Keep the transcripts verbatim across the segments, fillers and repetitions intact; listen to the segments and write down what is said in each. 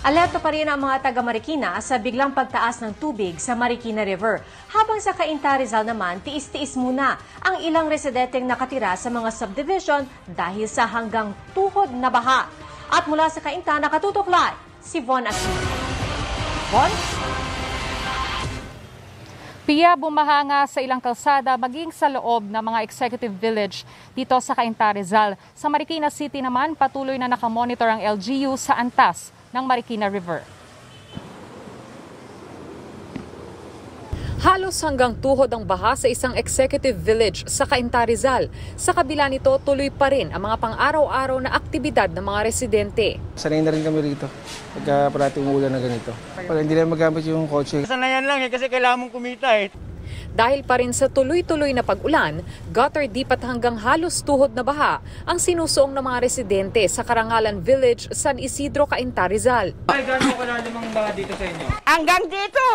Alerto pa rin ang mga taga Marikina sa biglang pagtaas ng tubig sa Marikina River. Habang sa Kainta-Rizal naman, tiis-tiis muna ang ilang residenteng nakatira sa mga subdivision dahil sa hanggang tuhod na baha. At mula sa Kainta, nakatutok live si Von Aquino. Von? Pia, bumaha nga sa ilang kalsada maging sa loob ng mga executive village dito sa Kainta-Rizal. Sa Marikina City naman, patuloy na nakamonitor ang L G U sa antas ng Marikina River. Halos hanggang tuhod ang baha sa isang executive village sa Kainta-Rizal. Sa kabila nito, tuloy pa rin ang mga pang-araw-araw na aktibidad ng mga residente. Sanay na rin kami rito pagka parating ulan na ganito. Para hindi na magamit yung kotse. Sanayan lang eh, kasi kailangan mong kumita eh. Dahil pa rin sa tuloy-tuloy na pag-ulan, gutter deep at hanggang halos tuhod na baha ang sinusuong ng mga residente sa Karangalan Village, San Isidro, Cainta, Rizal. Ay, gano'n ko na limang baha dito sa inyo? Hanggang dito!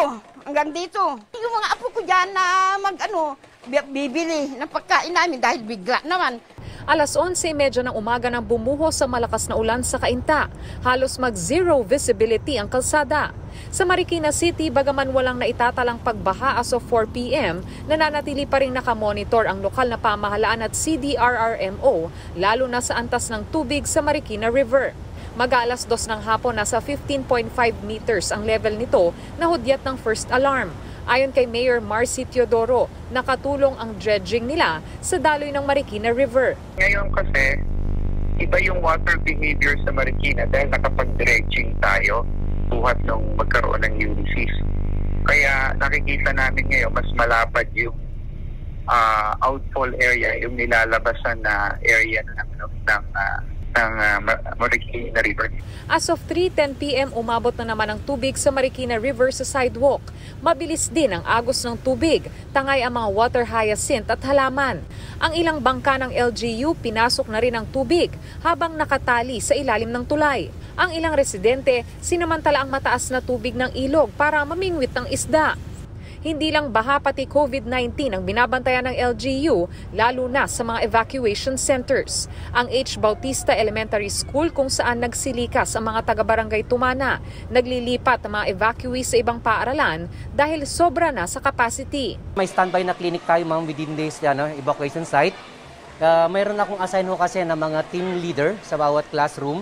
Hanggang dito! Yung mga apo ko dyan na mag, ano, bibili ng pagkain namin dahil bigla naman. Alas onse trenta ng umaga nang bumuho sa malakas na ulan sa Cainta. Halos mag-zero visibility ang kalsada. Sa Marikina City, bagaman walang naitatalang pagbaha as of four p m, nananatili pa rin nakamonitor ang lokal na pamahalaan at C D R R M O, lalo na sa antas ng tubig sa Marikina River. Mag-alas dos ng hapon, nasa fifteen point five meters ang level nito na hudyat ng first alarm. Ayon kay Mayor Marcy Teodoro, nakatulong ang dredging nila sa daloy ng Marikina River. Ngayon kasi, iba yung water behavior sa Marikina dahil nakapag-dredging tayo buhat nung magkaroon ng Ulysses. Kaya nakikita namin ngayon mas malapad yung uh, outfall area, yung nilalabasan na area ng, ng uh, ng uh, Marikina River. As of three ten p m, umabot na naman ang tubig sa Marikina River sa sidewalk. Mabilis din ang agos ng tubig, tangay ang mga water hyacinth at halaman. Ang ilang bangka ng L G U, pinasok na rin ang tubig habang nakatali sa ilalim ng tulay. Ang ilang residente, sinamantala ang mataas na tubig ng ilog para mamingwit ng isda. Hindi lang baha, pati COVID nineteen ang binabantayan ng L G U, lalo na sa mga evacuation centers. Ang H. Bautista Elementary School, kung saan nagsilikas ang mga taga-barangay Tumana, naglilipat ang mga evacuees sa ibang paaralan dahil sobra na sa capacity. May standby na clinic tayo, ma'am, within days ano, evacuation site. Uh, mayroon akong assign ho kasi na mga team leader sa bawat classroom.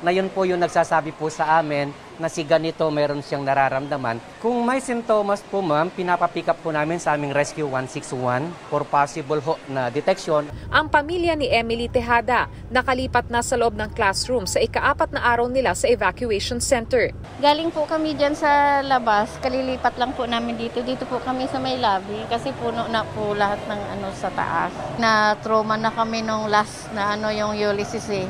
Na yun po yung nagsasabi po sa amin na si ganito meron siyang nararamdaman. Kung may sintomas po ma'am, pinapapick up po namin sa aming Rescue one six one for possible ho na detection. Ang pamilya ni Emily Tehada nakalipat na sa loob ng classroom sa ikaapat na araw nila sa evacuation center. Galing po kami dyan sa labas, kalilipat lang po namin dito. Dito po kami sa may lobby kasi puno na po lahat ng ano sa taas. Na-trauma na kami nung last na ano yung Ulysses eh.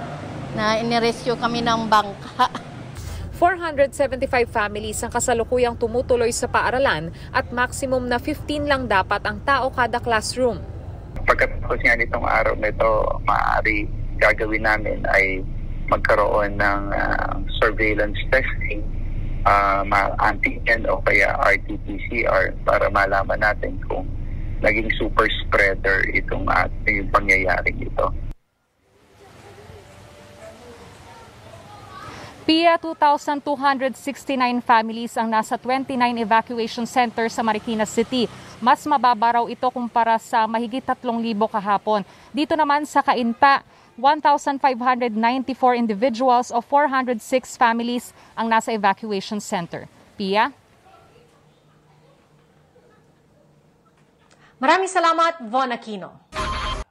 Na inirescue kami ng bangka. four hundred seventy-five families ang kasalukuyang tumutuloy sa paaralan at maximum na fifteen lang dapat ang tao kada classroom. Pagkatapos nga nitong araw nito, maaari gagawin namin ay magkaroon ng uh, surveillance testing, uh, antigen o kaya R T P C R para malaman natin kung naging super spreader itong ating pangyayaring ito. Pia, two thousand two hundred sixty-nine families ang nasa twenty-nine evacuation center sa Marikina City. Mas mababa raw ito kumpara sa mahigit three thousand kahapon. Dito naman sa Cainta, one thousand five hundred ninety-four individuals o four hundred six families ang nasa evacuation center. Pia? Maraming salamat, Von Aquino.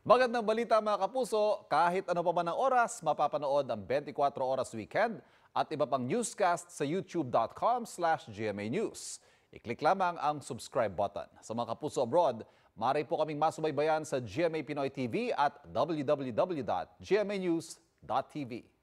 Magandang balita mga kapuso, kahit ano pa man ang oras, mapapanood ang twenty-four Oras Weekend at iba pang newscast sa youtube dot com slash G M A News. I-click lamang ang subscribe button. Sa mga kapuso abroad, maaari po kaming masubaybayan sa G M A Pinoy T V at w w w dot G M A News dot t v.